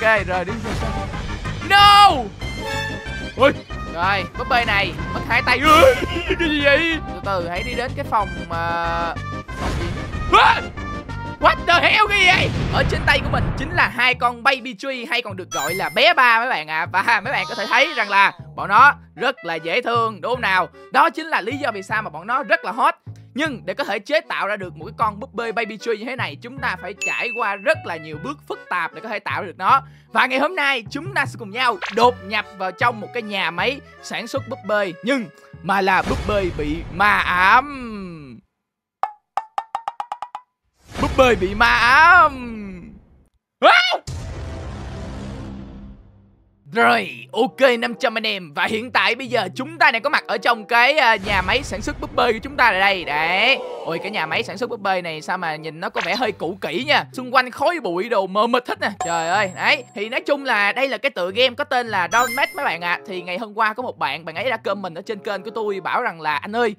Ok, rồi đi. No. Ui. Rồi, búp bê này mất hai tay. Cái gì vậy? Từ từ hãy đi đến cái phòng mà what the hell, cái gì vậy? Ở trên tay của mình chính là hai con Baby Tree, hay còn được gọi là bé ba mấy bạn ạ. Và mấy bạn có thể thấy rằng là bọn nó rất là dễ thương, đúng không nào? Đó chính là lý do vì sao mà bọn nó rất là hot. Nhưng để có thể chế tạo ra được một cái con búp bê Baby Tree như thế này, chúng ta phải trải qua rất là nhiều bước phức tạp để có thể tạo được nó. Và ngày hôm nay chúng ta sẽ cùng nhau đột nhập vào trong một cái nhà máy sản xuất búp bê, nhưng mà là búp bê bị ma ám. Búp bê bị ma ám. Rồi, ok 500 anh em. Và hiện tại bây giờ chúng ta đang có mặt ở trong cái nhà máy sản xuất búp bê của chúng ta ở đây. Đấy. Ôi, cái nhà máy sản xuất búp bê này sao mà nhìn nó có vẻ hơi cũ kỹ nha. Xung quanh khói bụi đồ mờ mịt hết nè. Trời ơi. Đấy. Thì nói chung là đây là cái tựa game có tên là Dollmare mấy bạn ạ. Thì ngày hôm qua có một bạn ấy đã comment ở trên kênh của tôi bảo rằng là anh ơi,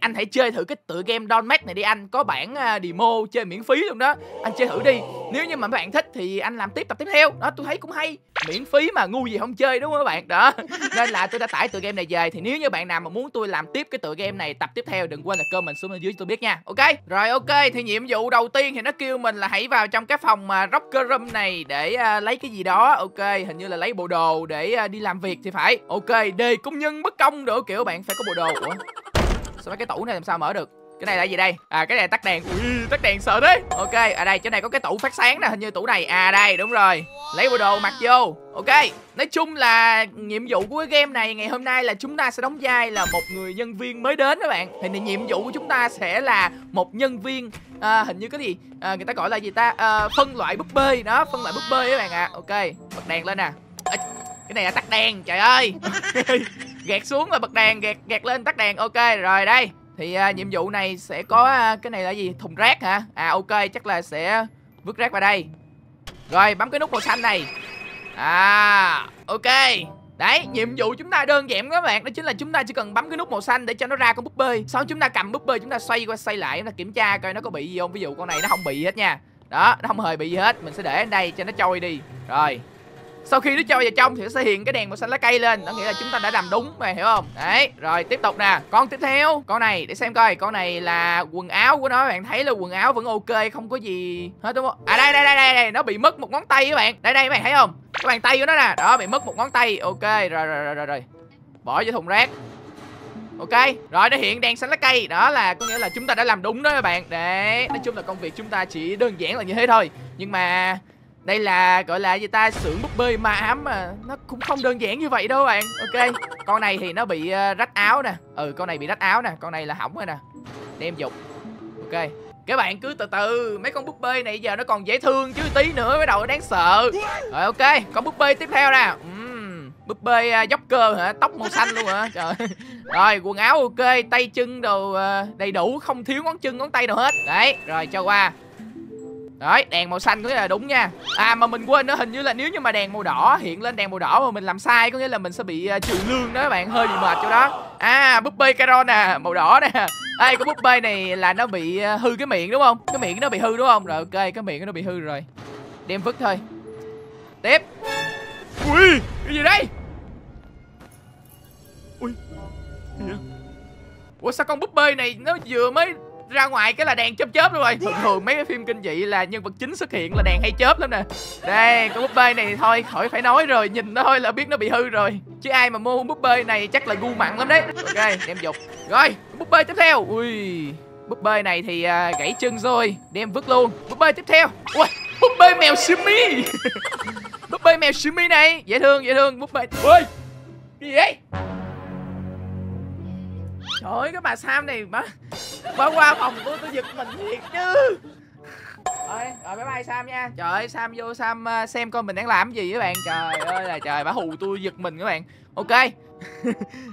anh hãy chơi thử cái tựa game Dollmare này đi anh. Có bản demo chơi miễn phí luôn đó. Anh chơi thử đi. Nếu như mà các bạn thích thì anh làm tiếp tập tiếp theo. Đó, tôi thấy cũng hay. Miễn phí mà ngu gì không chơi, đúng không các bạn? Đó. Nên là tôi đã tải tựa game này về. Thì nếu như bạn nào mà muốn tôi làm tiếp cái tựa game này, tập tiếp theo, đừng quên là comment xuống bên dưới tôi biết nha. Ok. Rồi ok, thì nhiệm vụ đầu tiên thì nó kêu mình là hãy vào trong cái phòng mà Rocker Room này để lấy cái gì đó. Ok, hình như là lấy bộ đồ để đi làm việc thì phải. Ok, đề công nhân bất công đồ kiểu bạn phải có bộ đồ. Ủa? Sao mấy cái tủ này làm sao mở được? Cái này là gì đây? À, cái này tắt đèn. Ui, tắt đèn sợ đấy. Ok, ở đây chỗ này có cái tủ phát sáng nè, hình như tủ này. À đây, đúng rồi. Lấy bộ đồ mặc vô. Ok, nói chung là nhiệm vụ của cái game này ngày hôm nay là chúng ta sẽ đóng vai là một người nhân viên mới đến các bạn. Thì nhiệm vụ của chúng ta sẽ là một nhân viên hình như cái gì người ta gọi là gì ta, phân loại búp bê đó, phân loại búp bê các bạn ạ. Ok, bật đèn lên nè. À, cái này là tắt đèn, trời ơi. Gạt xuống là bật đèn, gạt lên tắt đèn. Ok, rồi đây. Thì nhiệm vụ này sẽ có cái này là gì? Thùng rác hả? À ok, chắc là sẽ vứt rác vào đây. Rồi bấm cái nút màu xanh này. À ok. Đấy, nhiệm vụ chúng ta đơn giản các bạn. Đó chính là chúng ta chỉ cần bấm cái nút màu xanh để cho nó ra con búp bê. Sau chúng ta cầm búp bê, chúng ta xoay qua xoay lại, chúng ta kiểm tra coi nó có bị gì không. Ví dụ con này nó không bị gì hết nha. Đó, nó không hề bị gì hết. Mình sẽ để ở đây cho nó trôi đi. Rồi sau khi nó trôi vào trong thì nó sẽ hiện cái đèn màu xanh lá cây lên. Nó nghĩa là chúng ta đã làm đúng, mày hiểu không? Đấy, rồi tiếp tục nè. Con tiếp theo, con này để xem coi. Con này là quần áo của nó, bạn thấy là quần áo vẫn ok, không có gì hết đúng không? À đây đây đây đây, đây. Nó bị mất một ngón tay các bạn. Đây đây các bạn thấy không? Cái bàn tay của nó nè, đó bị mất một ngón tay. Ok, rồi. Bỏ vô thùng rác. Ok, rồi nó hiện đèn xanh lá cây. Đó là có nghĩa là chúng ta đã làm đúng đó các bạn. Đấy, nói chung là công việc chúng ta chỉ đơn giản là như thế thôi. Nhưng mà đây là gọi là gì ta, xưởng búp bê ma ám mà nó cũng không đơn giản như vậy đâu bạn. Ok, con này thì nó bị rách áo nè. Ừ, con này bị rách áo nè, con này là hỏng rồi nè. Đem dục. Ok, các bạn cứ từ từ, mấy con búp bê này giờ nó còn dễ thương chứ tí nữa bắt đầu đáng sợ. Rồi ok, con búp bê tiếp theo nè. Búp bê dốc cơ hả? Tóc màu xanh luôn hả? Trời. Rồi quần áo ok, tay chân đồ đầy đủ, không thiếu ngón chân ngón tay nào hết. Đấy, rồi cho qua. Đấy, đèn màu xanh có nghĩa là đúng nha. À mà mình quên nữa, hình như là nếu như mà đèn màu đỏ hiện lên, đèn màu đỏ mà mình làm sai có nghĩa là mình sẽ bị trừ lương đó các bạn, hơi bị mệt chỗ đó. À búp bê Carol nè, màu đỏ nè. Ê, cái búp bê này là nó bị hư cái miệng đúng không? Cái miệng nó bị hư đúng không? Rồi ok, cái miệng nó bị hư rồi. Đem vứt thôi. Tiếp. Ui, cái gì đây? Ui. Ủa sao con búp bê này nó vừa mới ra ngoài cái là đèn chớp chớp luôn rồi. Thường mấy cái phim kinh dị là nhân vật chính xuất hiện là đèn hay chớp lắm nè. Đây, con búp bê này thì thôi khỏi phải nói rồi, nhìn nó thôi là biết nó bị hư rồi. Chứ ai mà mua búp bê này chắc là ngu mặn lắm đấy. Ok, đem dục. Rồi, búp bê tiếp theo. Ui, búp bê này thì gãy chân rồi, đem vứt luôn. Búp bê tiếp theo. Ui, búp bê mèo Simi. Búp bê mèo Simi này, dễ thương búp bê. Ui, gì vậy? Trời ơi, cái bà Sam này bà qua phòng của tôi giật mình thiệt chứ. Rồi bye bye Sam nha. Trời ơi, Sam vô Sam xem coi mình đang làm gì các bạn. Trời ơi là trời, bà hù tôi giật mình các bạn. Ok.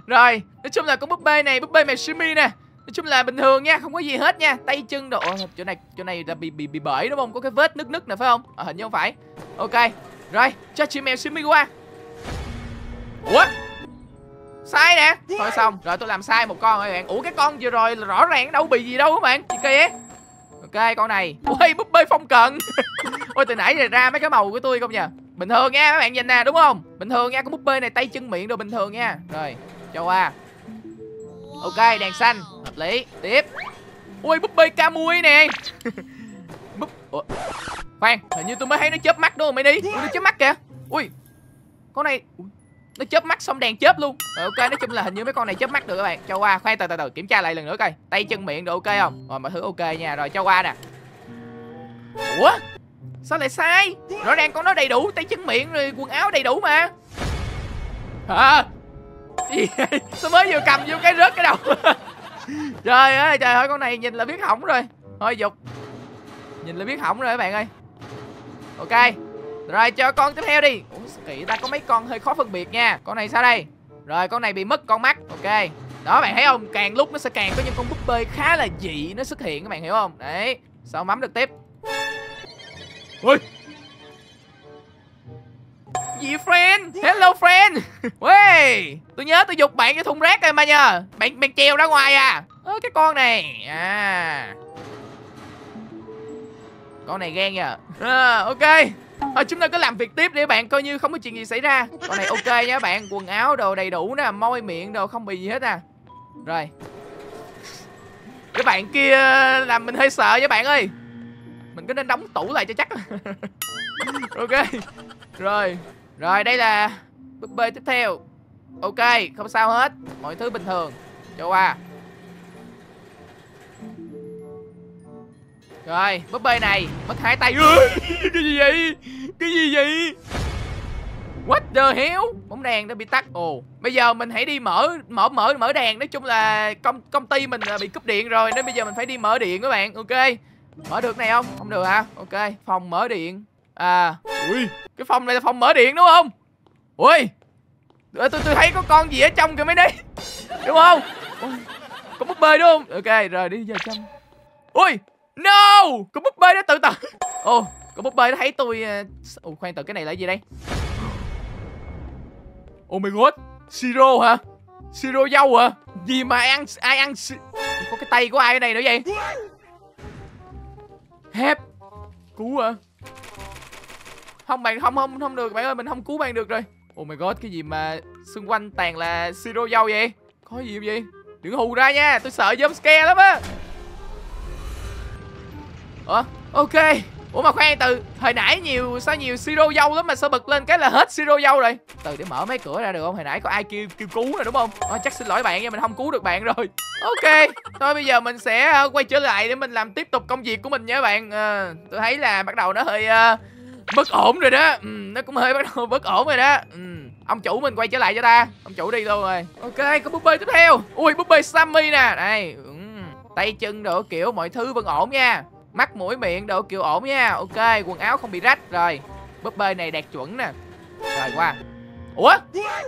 Rồi, nói chung là con búp bê này, búp bê mèo Simi nè. Nói chung là bình thường nha, không có gì hết nha. Tay chân đồ. Chỗ này là bị bể đúng không? Có cái vết nứt nứt nè phải không? Hình như không phải. Ok. Rồi, cho chị mèo Simi qua. Ủa? Sai nè. Thôi xong, rồi tôi làm sai một con rồi bạn. Ủa cái con vừa rồi rõ ràng đâu bị gì đâu các bạn. Chị kia. Ok con này. Ôi búp bê Phong Cận. Ôi từ nãy giờ ra mấy cái màu của tôi không nhờ. Bình thường nha các bạn nhìn nè, đúng không? Bình thường nha, con búp bê này tay chân miệng rồi bình thường nha. Rồi, cho qua. Ok, đèn xanh, hợp lý. Tiếp. Ui, búp bê Camui nè. Ủa? Khoan, hình như tôi mới thấy nó chớp mắt đúng không mày đi? Ui, nó chớp mắt kìa. Ui, con này nó chớp mắt xong đèn chớp luôn. Rồi, ok, nói chung là hình như mấy con này chớp mắt được các bạn. Cho qua, khoan từ từ kiểm tra lại lần nữa coi. Tay chân miệng được ok không? Rồi mọi thứ ok nha. Rồi cho qua nè. Ủa? Sao lại sai? Rõ ràng con nó đầy đủ tay chân miệng rồi quần áo đầy đủ mà. Hả? Sao mới vừa cầm vô cái rớt cái đầu. Trời ơi trời ơi, con này nhìn là biết hỏng rồi. Thôi dục. Nhìn là biết hỏng rồi các bạn ơi. Ok. Rồi cho con tiếp theo đi. Ủa kỳ ta, có mấy con hơi khó phân biệt nha. Con này sao đây? Rồi con này bị mất con mắt. Ok. Đó bạn thấy không? Càng lúc nó sẽ càng có những con búp bê khá là dị nó xuất hiện các bạn hiểu không? Đấy. Sao mắm được tiếp. Ui. Gì friend? Hello friend. Uầy, tôi nhớ tôi giục bạn cái thùng rác rồi mà nhờ. Bạn treo ra ngoài à? Ơ cái con này. À. Con này ghen nhờ. À, ok. Thôi chúng ta cứ làm việc tiếp để bạn coi như không có chuyện gì xảy ra. Con này ok nha bạn, quần áo đồ đầy đủ nè, môi miệng đồ không bị gì hết à. Rồi. Cái bạn kia làm mình hơi sợ nha bạn ơi. Mình cứ nên đóng tủ lại cho chắc. Ok. Rồi. Rồi đây là búp bê tiếp theo. Ok, không sao hết. Mọi thứ bình thường. Cho qua. Rồi, búp bê này mất hai tay. Cái gì vậy? Cái gì vậy? What the hell? Bóng đèn đã bị tắt. Ồ, bây giờ mình hãy đi mở đèn. Nói chung là công ty mình bị cúp điện rồi nên bây giờ mình phải đi mở điện các bạn. Ok. Mở được này không? Không được hả? Ok, phòng mở điện. À, ui, cái phòng này là phòng mở điện đúng không? Ui. Tôi thấy có con gì ở trong kìa mấy đấy. Đúng không? Ui, có búp bê đúng không? Ok, rồi đi vào trong. Ui, no, con búp bê nó tự tử. Ồ, con búp bê nó thấy tôi. Ồ, khoan từ, cái này là gì đây? Oh my god, siro hả? Siro dâu hả? Gì mà ai ăn có cái tay của ai ở đây nữa vậy? Hép cứu à? Không bạn, không được bạn ơi, mình không cứu bạn được rồi. Oh my god, cái gì mà xung quanh tàn là siro dâu vậy? Có gì không vậy? Đừng hù ra nha, tôi sợ jump scare lắm á. Ủa, ok. Ủa mà khoan từ, hồi nãy sao nhiều siro dâu lắm mà sao bật lên cái là hết siro dâu rồi. Từ để mở mấy cửa ra được không? Hồi nãy có ai kêu cứu rồi đúng không? Chắc xin lỗi bạn nha, mình không cứu được bạn rồi. Ok, thôi bây giờ mình sẽ quay trở lại để mình làm tiếp tục công việc của mình nha các bạn. Tôi thấy là bắt đầu nó hơi bất ổn rồi đó. Nó cũng hơi bắt đầu bất ổn rồi đó. Ông chủ mình quay trở lại cho ta. Ông chủ đi luôn rồi. Ok, có búp bê tiếp theo. Ui, búp bê Sammy nè. Đây, tay chân đồ kiểu mọi thứ vẫn ổn nha. Mắt mũi miệng đồ kiểu ổn nha. Ok, quần áo không bị rách. Rồi, búp bê này đạt chuẩn nè. Rồi qua. Ủa,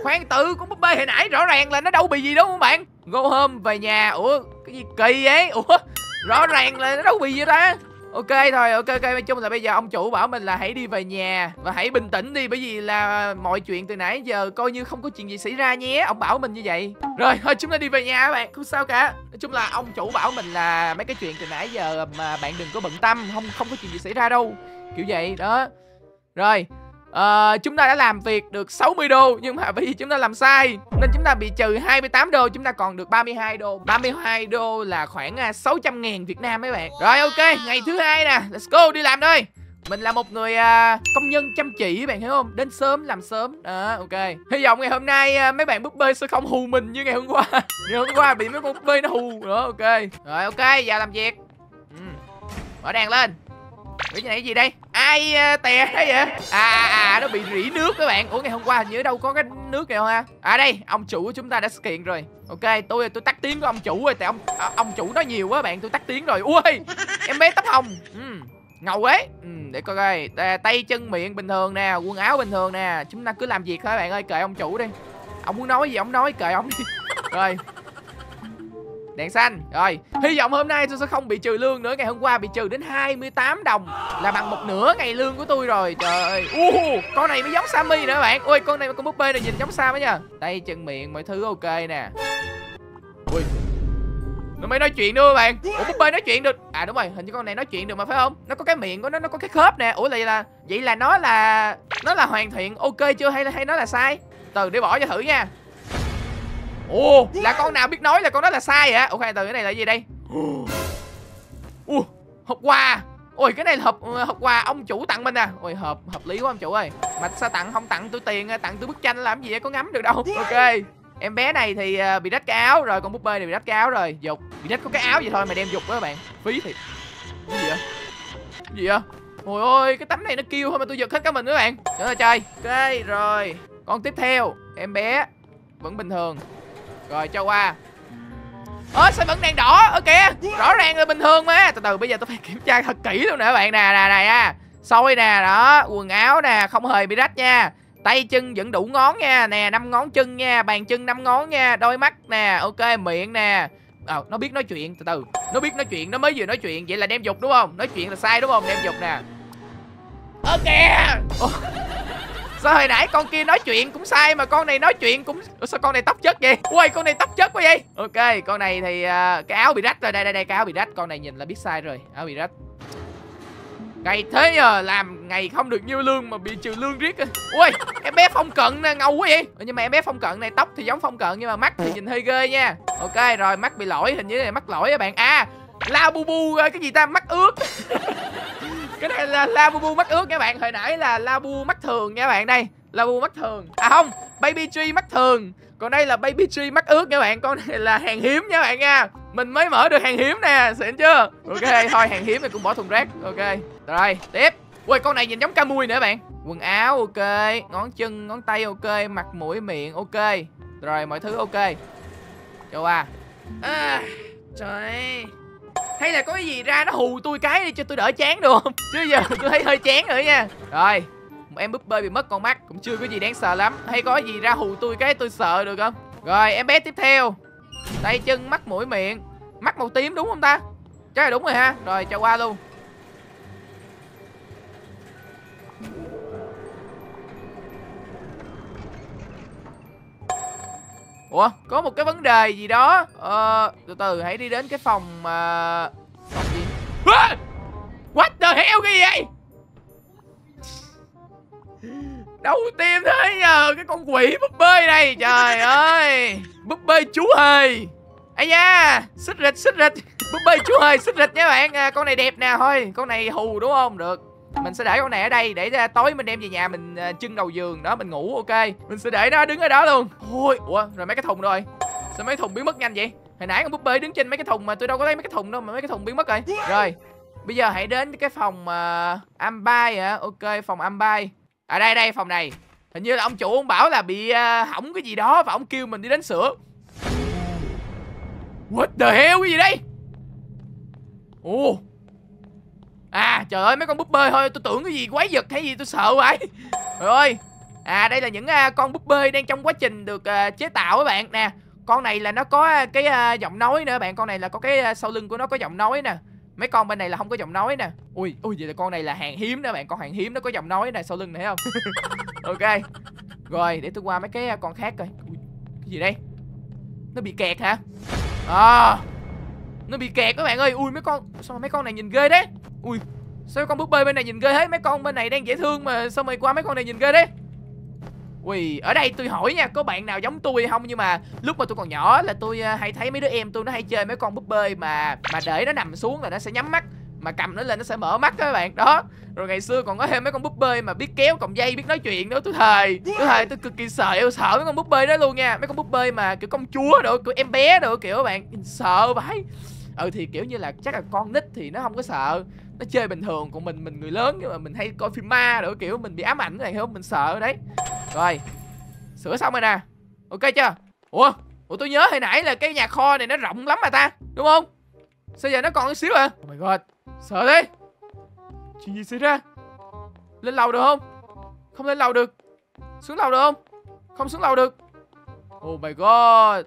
khoan tự, con búp bê hồi nãy rõ ràng là nó đâu bị gì đúng không bạn? Go home, về nhà. Ủa, cái gì kỳ vậy? Ủa, rõ ràng là nó đâu bị gì đó. Ok thôi, ok, nói chung là bây giờ ông chủ bảo mình là hãy đi về nhà và hãy bình tĩnh đi, bởi vì là mọi chuyện từ nãy giờ coi như không có chuyện gì xảy ra nhé. Ông bảo mình như vậy. Rồi, thôi chúng ta đi về nhà các bạn, không sao cả. Nói chung là ông chủ bảo mình là mấy cái chuyện từ nãy giờ mà bạn đừng có bận tâm, không có chuyện gì xảy ra đâu. Kiểu vậy đó. Rồi, chúng ta đã làm việc được 60 đô nhưng mà bởi vì chúng ta làm sai nên chúng ta bị trừ 28 đô, chúng ta còn được 32 đô. 32 đô là khoảng 600.000 Việt Nam mấy bạn. Rồi ok, ngày thứ hai nè, let's go đi làm thôi. Mình là một người công nhân chăm chỉ, bạn hiểu không? Đến sớm làm sớm. Đó, ok. Hy vọng ngày hôm nay mấy bạn búp bê sẽ không hù mình như ngày hôm qua. Ngày hôm qua bị mấy con búp bê nó hù. Đó, ok. Rồi ok, giờ làm việc. Mở đèn lên. Cái này cái gì đây? Ai tè thế vậy? Nó bị rỉ nước các bạn. Ủa ngày hôm qua hình như đâu có cái nước này không ha? À đây, ông chủ của chúng ta đã xuất hiện rồi. Ok, tôi tắt tiếng của ông chủ rồi. Tại ông chủ nói nhiều quá bạn, tôi tắt tiếng rồi. Ui, em bé tóc hồng. Ngầu ấy. Để coi coi. Tay chân miệng bình thường nè, quần áo bình thường nè. Chúng ta cứ làm việc thôi bạn ơi, kệ ông chủ đi. Ông muốn nói gì ông nói, kệ ông đi. Rồi. Đèn xanh. Rồi, hy vọng hôm nay tôi sẽ không bị trừ lương nữa. Ngày hôm qua bị trừ đến 28 đồng là bằng 1/2 ngày lương của tôi rồi. Trời ơi. Con này mới giống Sammy nữa bạn. Ui, con này con búp bê này nhìn giống Sam ấy nha. Tay chân miệng mọi thứ ok nè. Ui. Nó mới nói chuyện nữa bạn. Ủa búp bê nói chuyện được. À đúng rồi, hình như con này nói chuyện được mà phải không? Nó có cái miệng của nó có cái khớp nè. Ủa là vậy là nó là hoàn thiện ok chưa hay nó là sai? Từ để bỏ cho thử nha. Ồ, là con nào biết nói là con đó là sai hả? Ok, từ cái này là gì đây? Ủa, hộp quà. Ôi cái này là hộp quà ông chủ tặng mình à. Ôi hợp lý quá ông chủ ơi. Mà sao tặng không tặng tôi tiền, tặng tôi bức tranh làm gì có ngắm được đâu. Ok. Em bé này thì bị rách cái áo rồi, con búp bê này bị rách cái áo rồi. Dục, bị rách có cái áo vậy thôi mà đem dục đó các bạn. Phí thiệt. Cái gì vậy? Cái gì vậy? Ôi ôi, cái tấm này nó kêu thôi mà tôi giật hết cả mình nữa bạn. Trời ơi trời. Ok rồi. Con tiếp theo, em bé vẫn bình thường. Rồi cho qua. Ơ sao vẫn đang đỏ? Ơ kìa, rõ ràng là bình thường mà. Từ từ bây giờ tôi phải kiểm tra thật kỹ luôn nè các bạn. Nè nè này á. Xôi nè đó, quần áo nè, không hề bị rách nha. Tay chân vẫn đủ ngón nha, nè 5 ngón chân nha, bàn chân 5 ngón nha, đôi mắt nè, ok miệng nè. Ờ nó biết nói chuyện, từ từ. Nó biết nói chuyện, nó mới vừa nói chuyện, vậy là đem dục đúng không? Nói chuyện là sai đúng không? Đem dục nè. Ơ kìa. Sao hồi nãy con kia nói chuyện cũng sai mà con này nói chuyện cũng... Ủa, sao con này tóc chất vậy? Ui con này tóc chất quá vậy? Ok, con này thì cái áo bị rách rồi, đây cái áo bị rách, con này nhìn là biết sai rồi, áo bị rách. Ngày thế giờ làm ngày không được nhiêu lương mà bị trừ lương riết. Ui em bé Phong Cận nè, ngầu quá vậy. Nhưng mà em bé Phong Cận này tóc thì giống Phong Cận nhưng mà mắt thì nhìn hơi ghê nha. Ok rồi, mắt bị lỗi, hình như là mắt lỗi các bạn. À Labubu cái gì ta, mắt ướt. Cái này là Labubu mắt ướt các bạn. Hồi nãy là Labu mắt thường nha các bạn. Đây Labu mắt thường. À không, Baby Three mắt thường. Còn đây là Baby Three mắt ướt các bạn. Con này là hàng hiếm nha các bạn nha. Mình mới mở được hàng hiếm nè, xịn chưa? Ok, thôi hàng hiếm thì cũng bỏ thùng rác. Ok, rồi, tiếp. Ui, con này nhìn giống Camui nữa các bạn. Quần áo ok, ngón chân, ngón tay ok, mặt mũi, miệng ok. Rồi, mọi thứ ok. Cho qua. À, trời. Hay là có cái gì ra nó hù tôi cái đi cho tôi đỡ chán được không? Chứ giờ tôi thấy hơi chán rồi nha. Rồi, em búp bê bị mất con mắt, cũng chưa có gì đáng sợ lắm. Hay có gì ra hù tôi cái tôi sợ được không? Rồi, em bé tiếp theo. Tay chân, mắt, mũi, miệng. Mắt màu tím đúng không ta? Chắc là đúng rồi ha. Rồi, cho qua luôn. Ủa, có một cái vấn đề gì đó. Từ từ hãy đi đến cái phòng mà phòng gì? What the hell cái gì vậy? Đầu tiên thế giờ cái con quỷ búp bê này, trời ơi. Búp bê chú hề. Ây da, xích rịch xích rịch. Búp bê chú hề xích rịch nha bạn. À, con này đẹp nè, thôi con này hù đúng không? Được, mình sẽ để con này ở đây để tối mình đem về nhà mình trưng đầu giường đó mình ngủ. Ok, mình sẽ để nó đứng ở đó luôn. Ôi ủa rồi mấy cái thùng rồi, sao mấy thùng biến mất nhanh vậy? Hồi nãy con búp bê đứng trên mấy cái thùng mà tôi đâu có thấy mấy cái thùng đâu mà mấy cái thùng biến mất rồi. Rồi bây giờ hãy đến cái phòng ambai hả? Ok, phòng ambai ở đây, đây phòng này. Hình như là ông chủ ông bảo là bị hỏng cái gì đó và ông kêu mình đi đến sửa. What the hell cái gì đây? Ồ. À trời ơi mấy con búp bê thôi, tôi tưởng cái gì quái vật hay gì tôi sợ vậy. Trời ơi. À đây là những con búp bê đang trong quá trình được chế tạo các bạn nè. Con này là nó có cái giọng nói nữa bạn. Con này là có cái sau lưng của nó có giọng nói nè. Mấy con bên này là không có giọng nói nè. Ui ui vậy là con này là hàng hiếm đó bạn. Con hàng hiếm nó có giọng nói nè, sau lưng này thấy không? Ok. Rồi để tôi qua mấy cái con khác coi. Ui, cái gì đây? Nó bị kẹt hả? À, nó bị kẹt các bạn ơi. Ui mấy con, sao mấy con này nhìn ghê đấy. Ui, sao con búp bê bên này nhìn ghê hết. Mấy con bên này đang dễ thương mà sao mày qua mấy con này nhìn ghê đấy. Ui, ở đây tôi hỏi nha, có bạn nào giống tôi không? Nhưng mà lúc mà tôi còn nhỏ là tôi hay thấy mấy đứa em tôi nó hay chơi mấy con búp bê mà để nó nằm xuống là nó sẽ nhắm mắt, mà cầm nó lên nó sẽ mở mắt đó các bạn. Đó. Rồi ngày xưa còn có thêm mấy con búp bê mà biết kéo còng dây, biết nói chuyện nữa. Tôi thề tôi cực kỳ sợ, yêu sợ mấy con búp bê đó luôn nha. Mấy con búp bê mà kiểu công chúa đồ, kiểu em bé đồ kiểu các bạn. Sợ vãi. Ừ thì kiểu như là chắc là con nít thì nó không có sợ, nó chơi bình thường, còn mình người lớn nhưng mà mình hay coi phim ma rồi kiểu mình bị ám ảnh này không, mình sợ đấy. Rồi sửa xong rồi nè, ok chưa? Ủa tôi nhớ hồi nãy là cái nhà kho này nó rộng lắm mà ta, đúng không? Sao giờ nó còn xíu à? Oh my god, sợ thế. Chuyện gì xảy ra? Lên lầu được không? Không lên lầu được. Xuống lầu được không? Không xuống lầu được. Oh my god.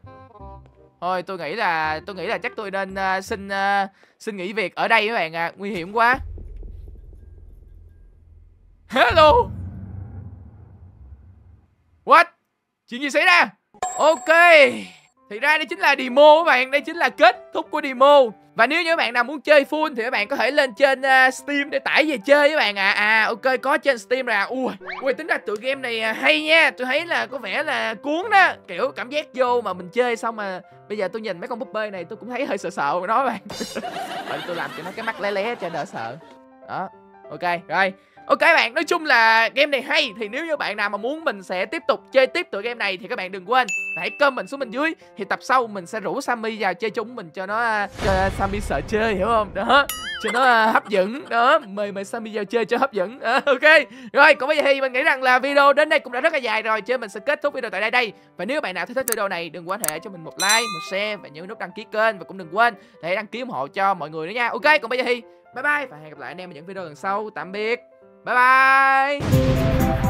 Thôi tôi nghĩ là chắc tôi nên xin nghỉ việc ở đây các bạn ạ. Nguy hiểm quá. Hello. What? Chuyện gì xảy ra? Ok. Thì ra đây chính là demo các bạn, đây chính là kết thúc của demo. Và nếu như các bạn nào muốn chơi full thì các bạn có thể lên trên Steam để tải về chơi các bạn ạ. Ok, có trên Steam rồi. Ui, tính ra tựa game này hay nha. Tôi thấy là có vẻ là cuốn đó. Kiểu cảm giác vô mà mình chơi xong mà bây giờ tôi nhìn mấy con búp bê này tôi cũng thấy hơi sợ sợ mà đó các bạn. Tôi làm cho nó cái mắt lé lé cho đỡ sợ. Đó. Ok, rồi. Ok bạn, nói chung là game này hay. Thì nếu như bạn nào mà muốn mình sẽ tiếp tục chơi tiếp tựa game này thì các bạn đừng quên hãy comment xuống bên dưới. Thì tập sau mình sẽ rủ Sammy vào chơi chúng mình cho nó, cho Sammy sợ chơi, hiểu không? Đó, cho nó hấp dẫn. Đó, mời Sammy vào chơi cho hấp dẫn. Ok, rồi, còn bây giờ thì mình nghĩ rằng là video đến đây cũng đã rất là dài rồi, cho nên mình sẽ kết thúc video tại đây. Và nếu bạn nào thấy thích video này đừng quên hãy cho mình một like, một share và nhấn nút đăng ký kênh. Và cũng đừng quên hãy đăng ký ủng hộ cho mọi người nữa nha. Ok, còn bây giờ thì bye bye và hẹn gặp lại anh em ở những video lần sau. Tạm biệt. Bye bye.